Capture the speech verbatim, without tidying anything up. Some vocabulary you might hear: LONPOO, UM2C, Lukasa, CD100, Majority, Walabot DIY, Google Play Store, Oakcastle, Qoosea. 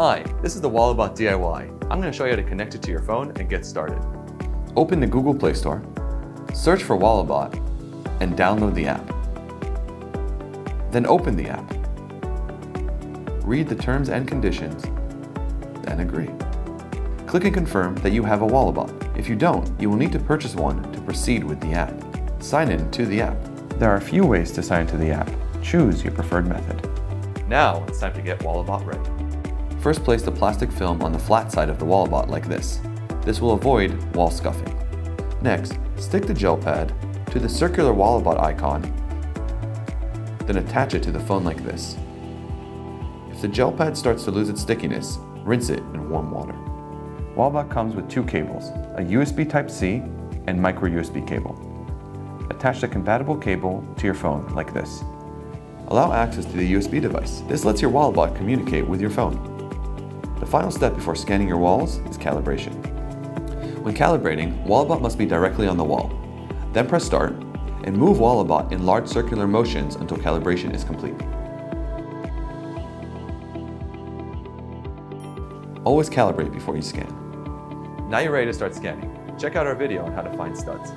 Hi, this is the Walabot D I Y. I'm going to show you how to connect it to your phone and get started. Open the Google Play Store, search for Walabot, and download the app. Then open the app. Read the terms and conditions, then agree. Click and confirm that you have a Walabot. If you don't, you will need to purchase one to proceed with the app. Sign in to the app. There are a few ways to sign to the app. Choose your preferred method. Now it's time to get Walabot ready. First, place the plastic film on the flat side of the Walabot like this. This will avoid wall scuffing. Next, stick the gel pad to the circular Walabot icon, then attach it to the phone like this. If the gel pad starts to lose its stickiness, rinse it in warm water. Walabot comes with two cables, a U S B Type C and micro U S B cable. Attach the compatible cable to your phone like this. Allow access to the U S B device. This lets your Walabot communicate with your phone. The final step before scanning your walls is calibration. When calibrating, Walabot must be directly on the wall. Then press start and move Walabot in large circular motions until calibration is complete. Always calibrate before you scan. Now you're ready to start scanning. Check out our video on how to find studs.